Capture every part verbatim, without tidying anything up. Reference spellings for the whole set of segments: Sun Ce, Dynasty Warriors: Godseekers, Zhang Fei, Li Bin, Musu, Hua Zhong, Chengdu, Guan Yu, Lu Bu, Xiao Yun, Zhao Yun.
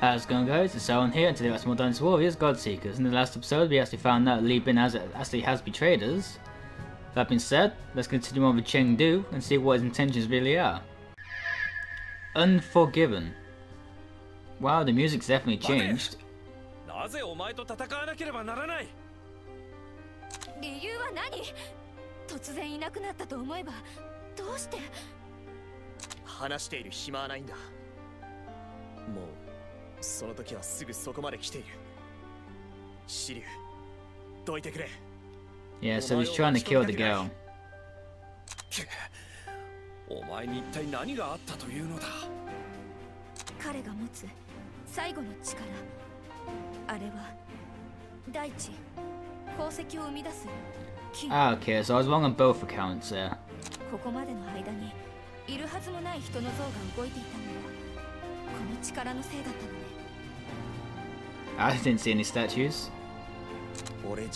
How's it going, guys? It's Zhao Yun here, and today we have some more Dynasty Warriors: Godseekers. In the last episode, we actually found out Li Bin has, actually has betrayed us. That being said, let's continue on with Chengdu and see what his intentions really are. Unforgiven. Wow, the music's definitely changed. Yeah, so he's trying to kill the girl. Ah, okay, so I was wrong on both accounts there. I didn't see any statues. Yeah, it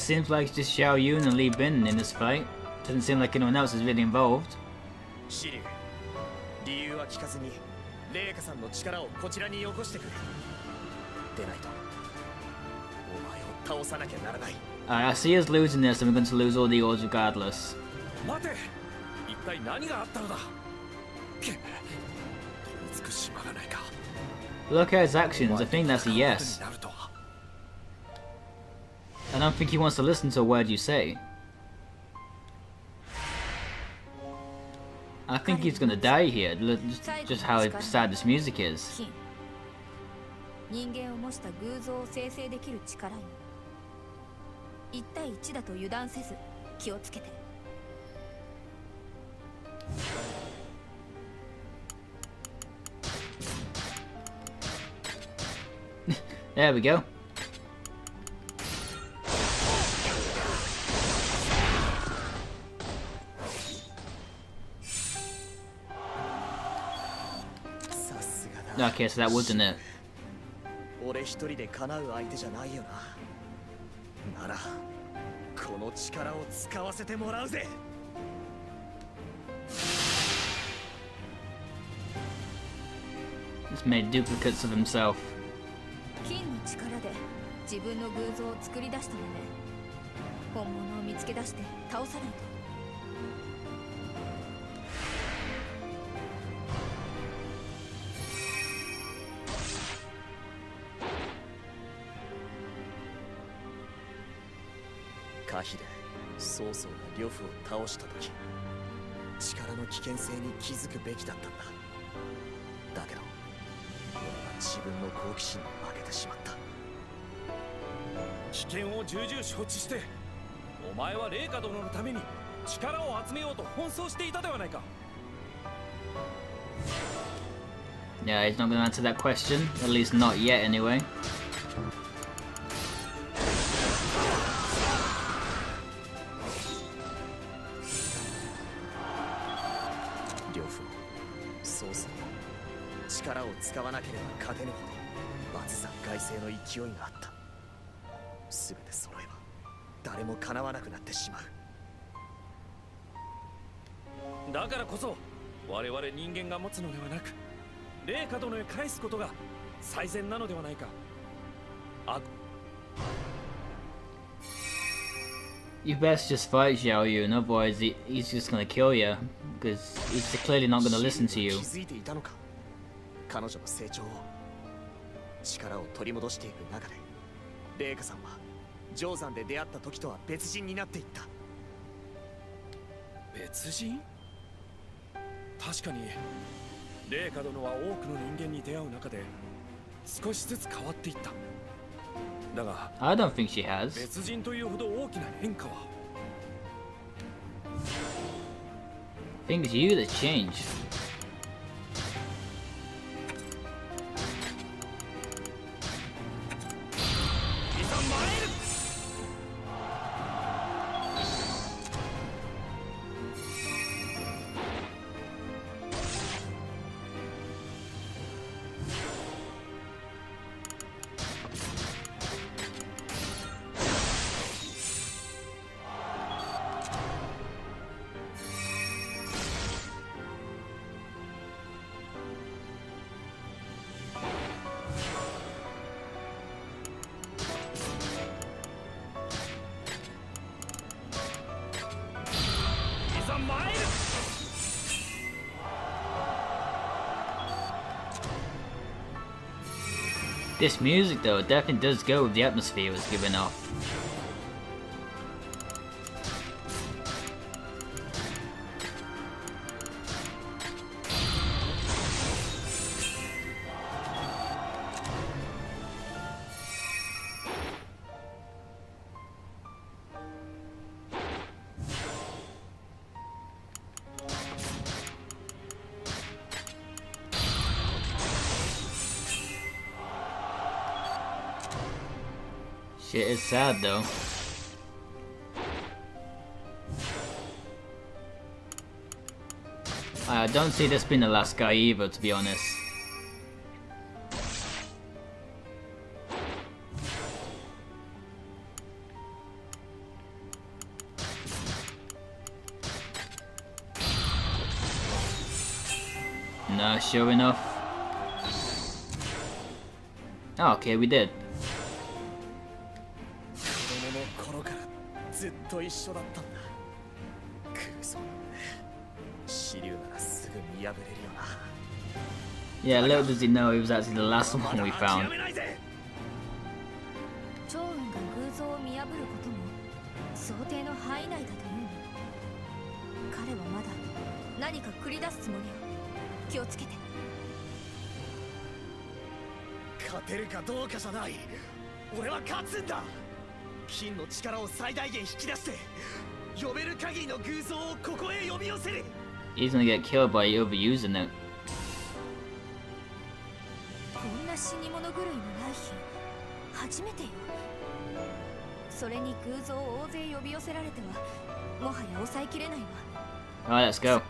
seems like it's just Xiao Yun and Li Bin in this fight. Doesn't seem like anyone else is really involved. Alright, I see us losing this, and we're going to lose all the odds regardless. Look at his actions, I think that's a yes. I don't think he wants to listen to a word you say. I think he's gonna die here, just, just how sad this music is. There we go. Okay, so that wasn't it. Just made duplicates of himself. Yeah, he's not going to answer that question, at least not yet anyway. You best just fight Zhao Yun, otherwise he, he's just gonna kill you, because he's clearly not gonna listen to you. I don't think she has. I think it's you that changed. This music though, it definitely does go with the atmosphere it was giving off. Shit is sad though. I don't see this being the last guy either, to be honest. No, sure enough. Oh, okay, we did. Yeah, little does he know he was actually the last one we found. He's gonna get killed by overusing it. Alright, let's go.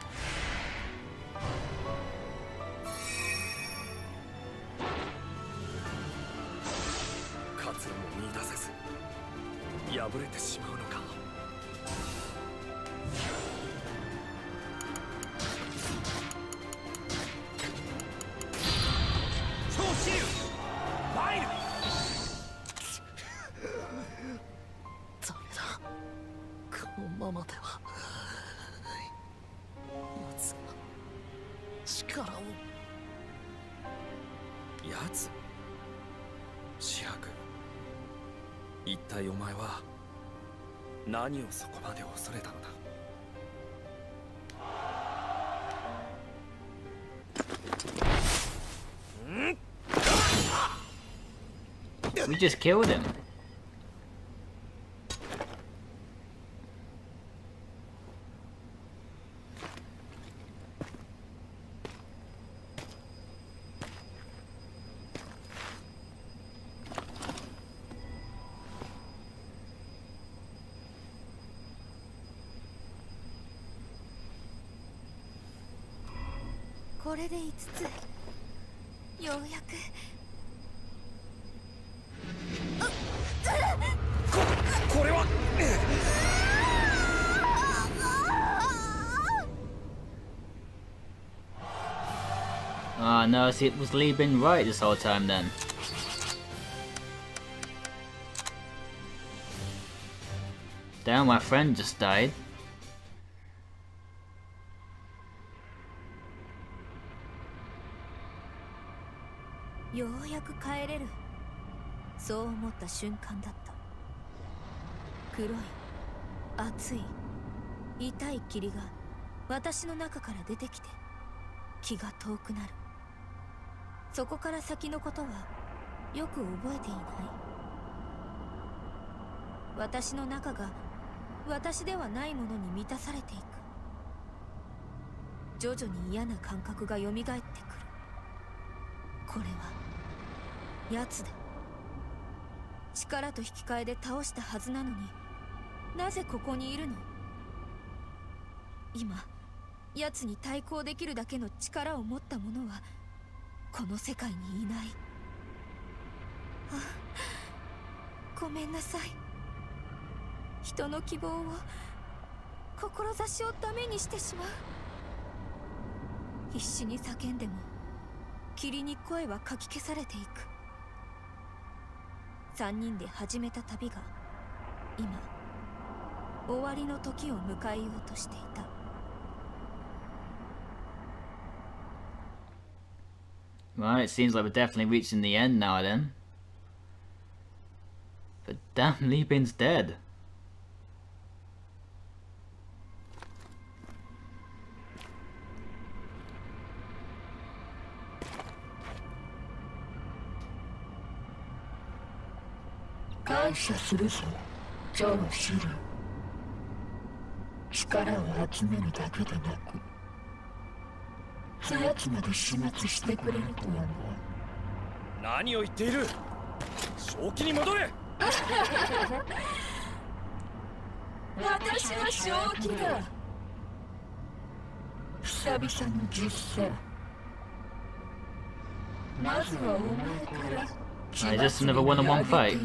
We just killed him. Ah, no, see, it was Li Bin right this whole time then. Damn, my friend just died. Well, it seems like we're definitely reaching the end now then. But damn, Li Bin's dead. I just never won a one fight.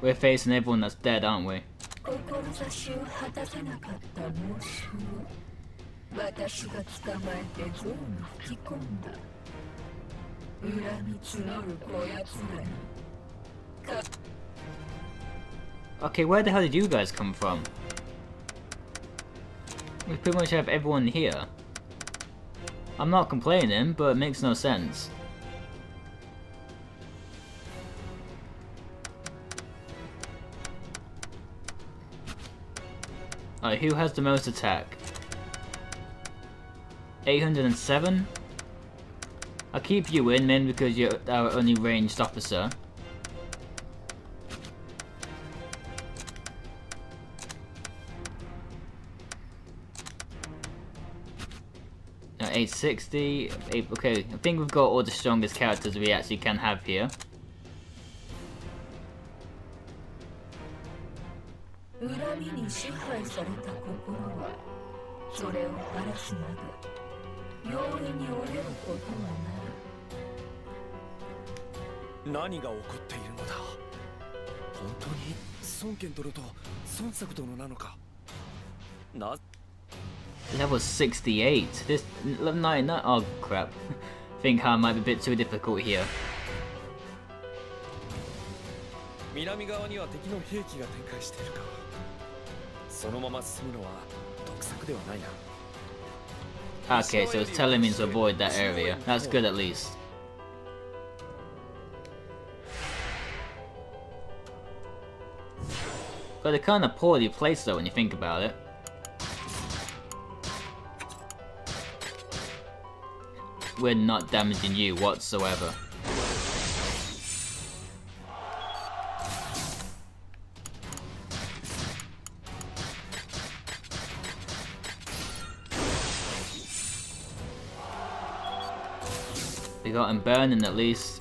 We're facing everyone that's dead, aren't we? Okay, where the hell did you guys come from? We pretty much have everyone here. I'm not complaining, but it makes no sense. Alright, who has the most attack? eight hundred seven? I'll keep you in, mainly because you're our only ranged officer. Now eight sixty, eight, okay, I think we've got all the strongest characters we actually can have here. Level sixty-eight. This ninety-nine. Oh crap! I think I might be a bit too difficult here. Okay, so it's telling me to avoid that area. That's good at least. But they're kind of poorly placed though when you think about it. We're not damaging you whatsoever. We got him burning at least.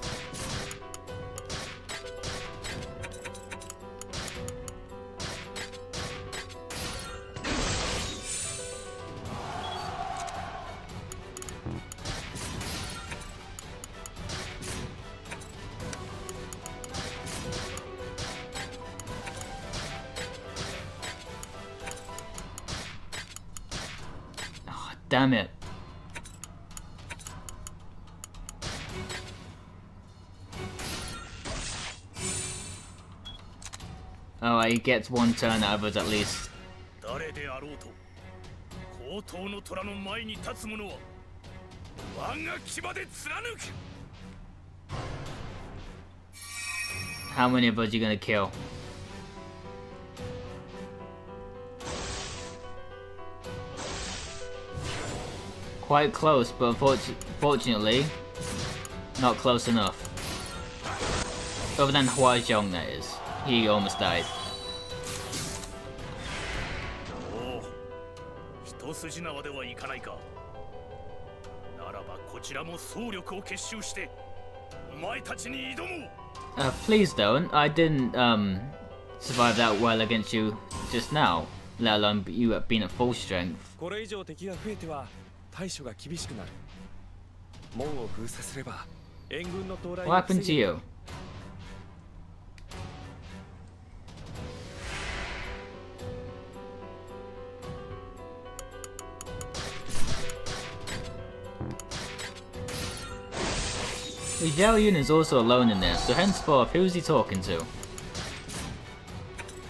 Oh, damn it. Oh, he gets one turn out of us at least. How many of us are you gonna kill? Quite close, but fortunately, not close enough. Other than Hua Zhong, that is. He almost died. Uh, please don't. I didn't um, survive that well against you just now, let alone you have been at full strength. What happened to you? Zhao Yun is also alone in this, so henceforth, who is he talking to?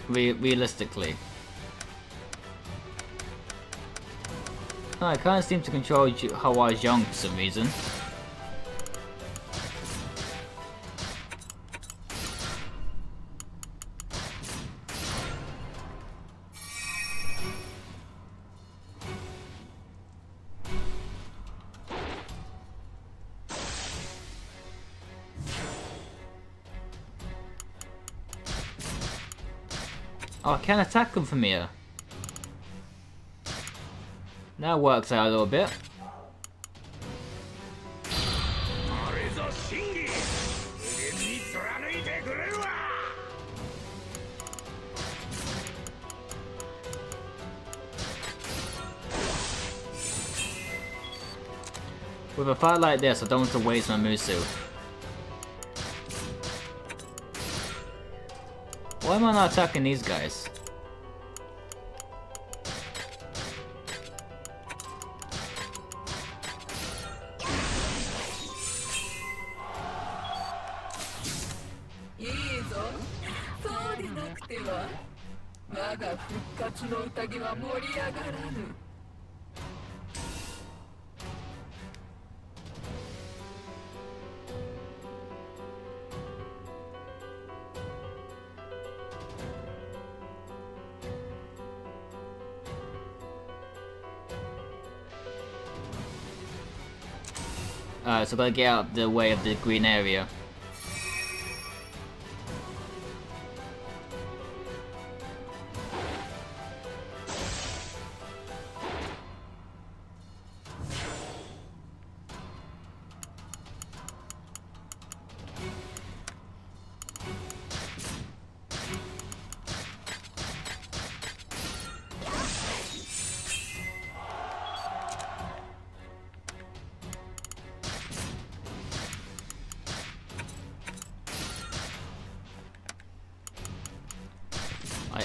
Re realistically. I can't seem to control Hua Zhong for some reason. Oh, I can attack them from here. That works out a little bit. With a fight like this, I don't want to waste my Musu. Why am I not attacking these guys? Alright, so I've got to get out of the way of the green area.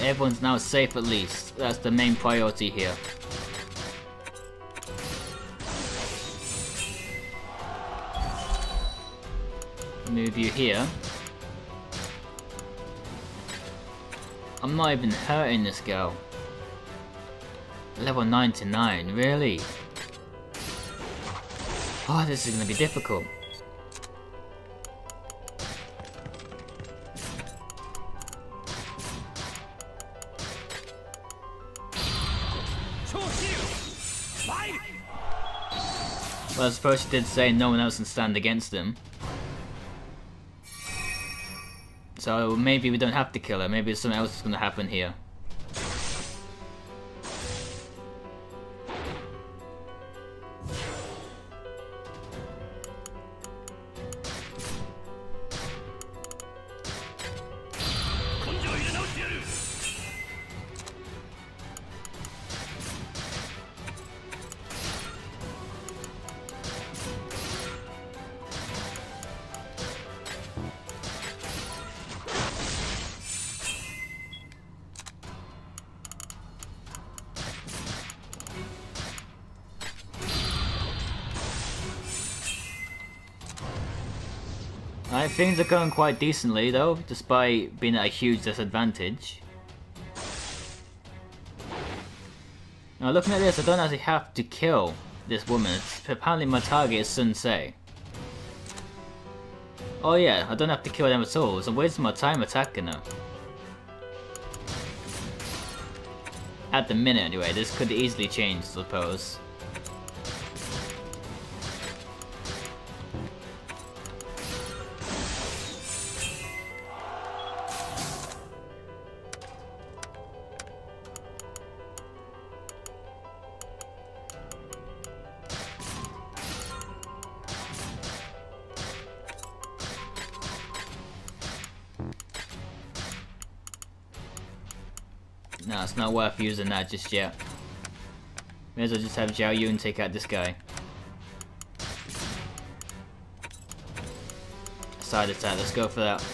Everyone's now safe at least. That's the main priority here. Move you here. I'm not even hurting this girl. Level ninety-nine, really? Oh, this is gonna be difficult. Well, I suppose she did say no one else can stand against them. So maybe we don't have to kill her, maybe something else is going to happen here. Alright, things are going quite decently though, despite being at a huge disadvantage. Now looking at this, I don't actually have to kill this woman. It's, apparently my target is Sun Ce. Oh yeah, I don't have to kill them at all, so I'm wasting my time attacking her. At the minute anyway, this could easily change, I suppose. No, it's not worth using that just yet. May as well just have Zhao Yun take out this guy. Side attack, let's go for that.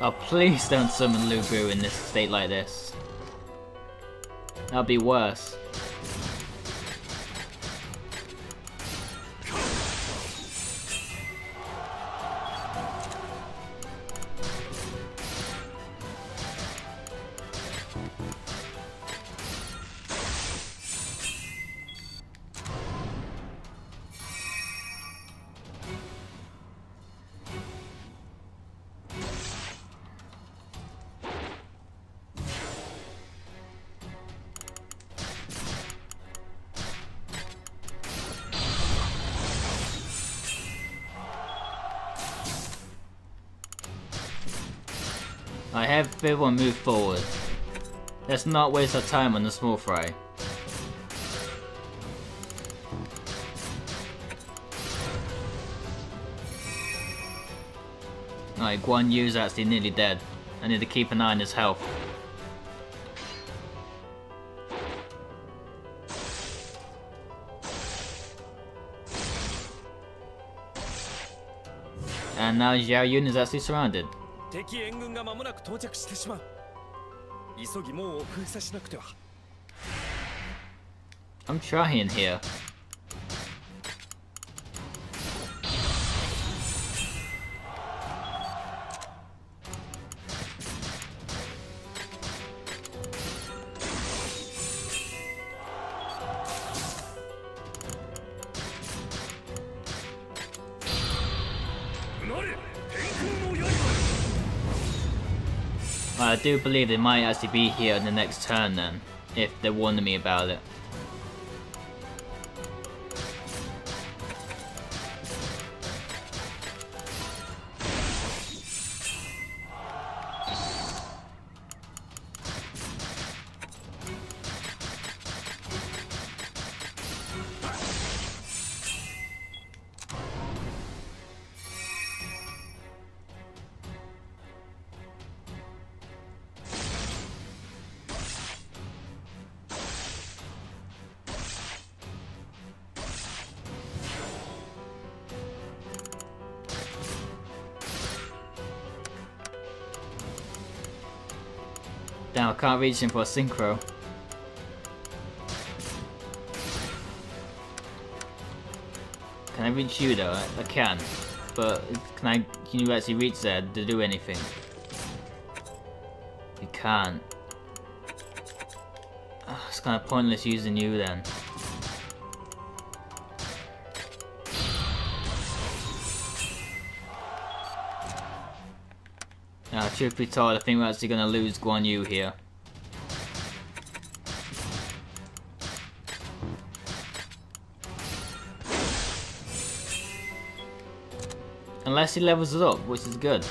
Oh, please don't summon Lu Bu in this state like this. That'll be worse. I have everyone move forward. Let's not waste our time on the small fry. Alright, Guan Yu's actually nearly dead. I need to keep an eye on his health. And now Zhao Yun is actually surrounded. I'm trying here. I do believe they might actually be here in the next turn then, if they warned me about it. Now I can't reach him for a synchro. Can I reach you though? I, I can, but can I? Can you actually reach there to do anything? You can't. Oh, it's kind of pointless using you then. Now, truth be told, I think we're actually going to lose Guan Yu here. Unless he levels us up, which is good.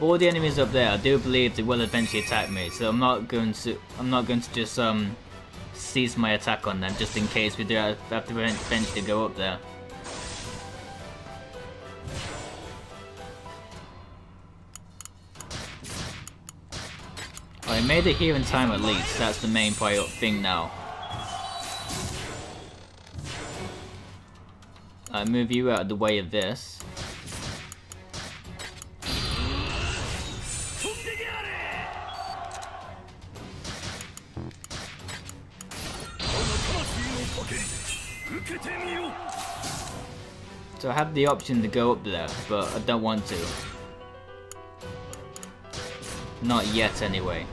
All the enemies up there, I do believe they will eventually attack me, so I'm not going to. I'm not going to just um. cease my attack on them, just in case we do have to eventually go up there. I made it here in time at least, that's the main thing now. I move you out of the way of this. So I have the option to go up there, but I don't want to. Not yet anyway.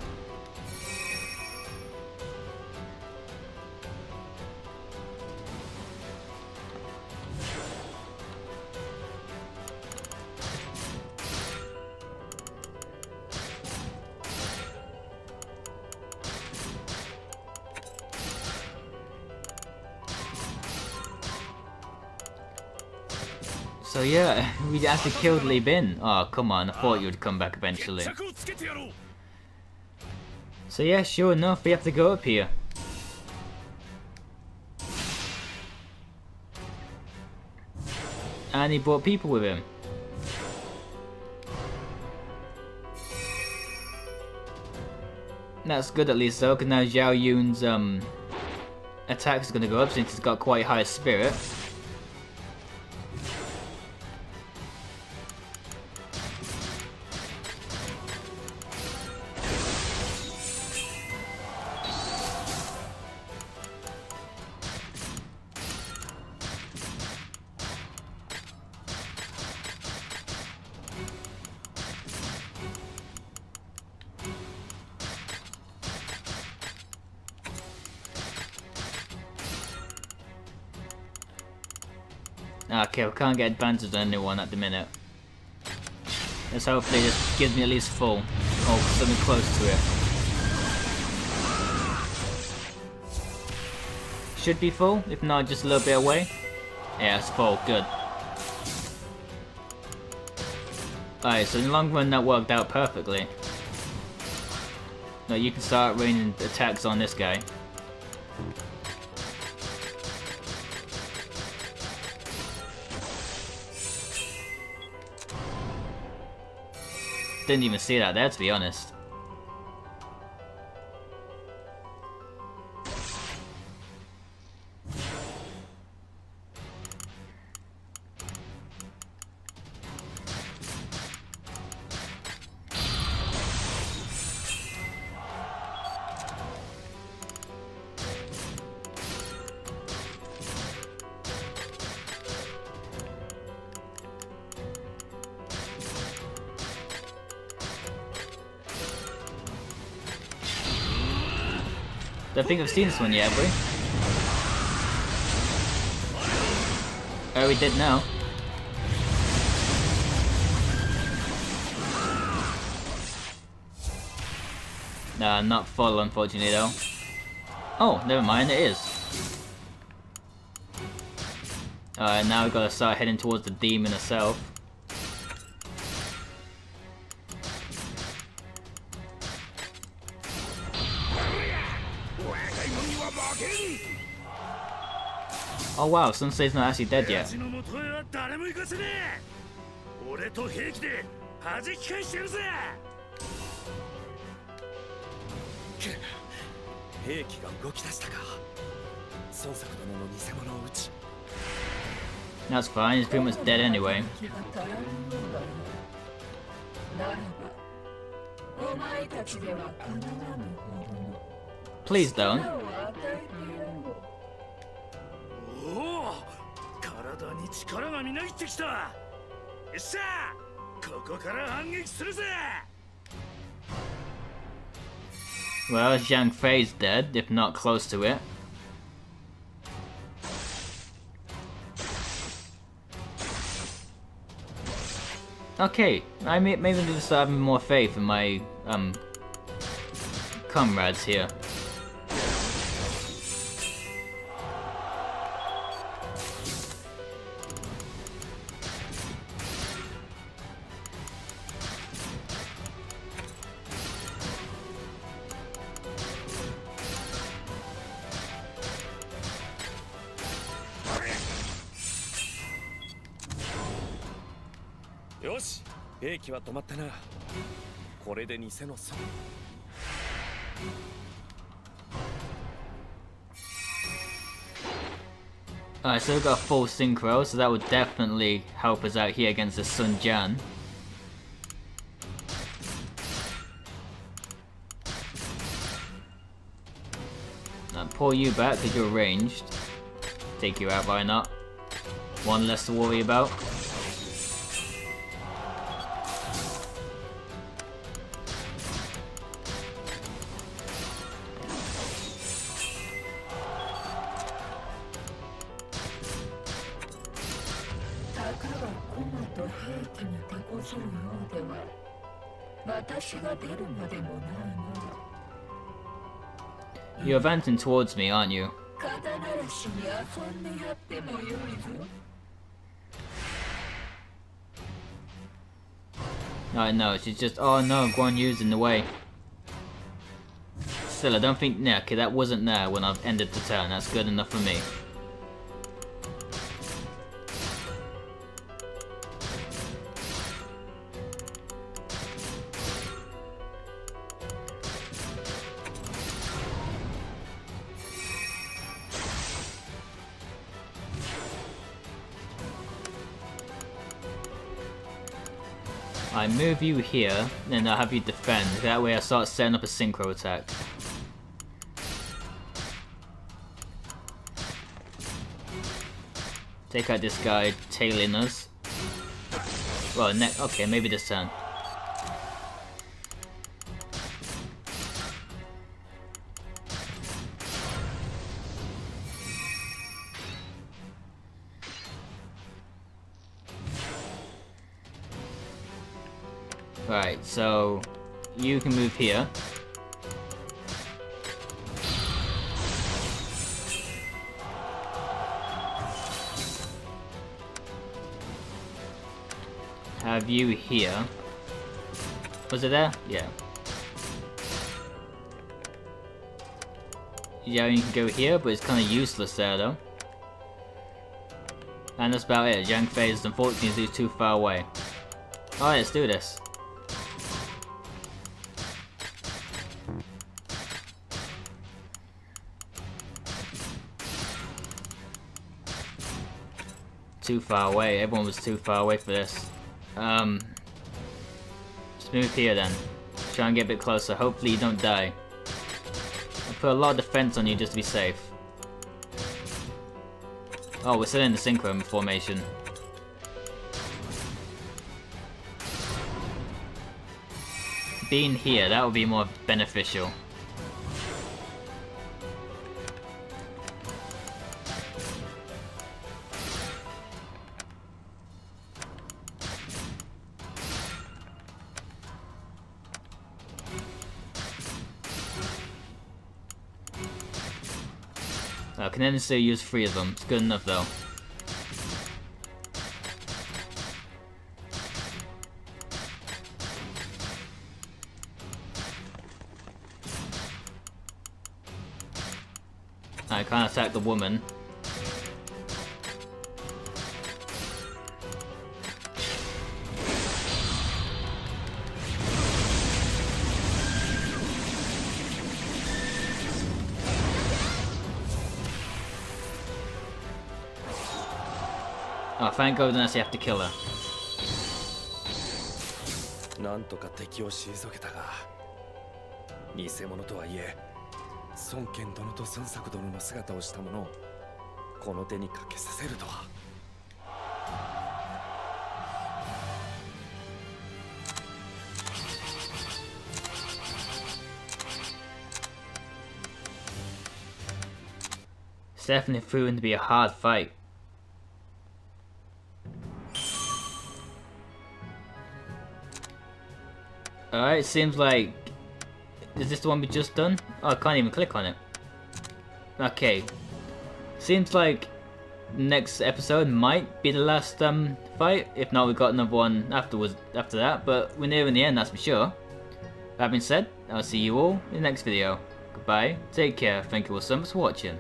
So yeah, we actually killed Li Bin. Oh come on, I thought you would come back eventually. So yeah, sure enough, we have to go up here. and he brought people with him. That's good at least though, because now Zhao Yun's um, attack is going to go up since he's got quite high spirit. Okay, we can't get advantage on anyone at the minute. Let's hope they just give me at least full, or something close to it. Should be full, if not just a little bit away. Yeah, it's full, good. Alright, so in the long run that worked out perfectly. Now you can start raining attacks on this guy. Didn't even see that there, to be honest. I think I've seen this one yet, have we? Oh, we did now. Nah, not full unfortunately though. Oh, never mind, it is. Alright, now we've got to start heading towards the demon itself. Oh wow, Sun Ce's not actually dead yet. That's fine, he's pretty much dead anyway. Please don't. Well, Zhang Fei's dead, if not close to it. Okay, I may maybe need to start having more faith in my um comrades here. Alright, so we've got a full synchro, so that would definitely help us out here against the Sun Ce. Now pull you back because you're ranged. Take you out, why not? One less to worry about. You're advancing towards me, aren't you? I know, she's just, oh no, Guan Yu's in the way. Still, I don't think, no, okay, that wasn't there when I've ended the turn, that's good enough for me. I move you here, and I'll have you defend. That way I start setting up a synchro attack. Take out this guy tailing us. Well, ne okay, maybe this turn. Right, so you can move here. Have you here. Was it there? Yeah. Yeah, you can go here, but it's kind of useless there though. And that's about it. Zhang Fei is unfortunately too far away. Alright, let's do this. Too far away. Everyone was too far away for this. Um, just move here then. Try and get a bit closer. Hopefully you don't die. I'll put a lot of defense on you just to be safe. Oh, we're still in the synchro formation. Being here, that would be more beneficial. I can only say use three of them. It's good enough though. I can't attack the woman. Oh, thank God, unless you have to kill her. It's definitely proven to be a hard fight. Alright, seems like... Is this the one we just done? Oh, I can't even click on it. Okay. Seems like next episode might be the last um fight. If not, we've got another one afterwards, after that. But we're nearing the end, that's for sure. That being said, I'll see you all in the next video. Goodbye, take care, thank you all so much for watching.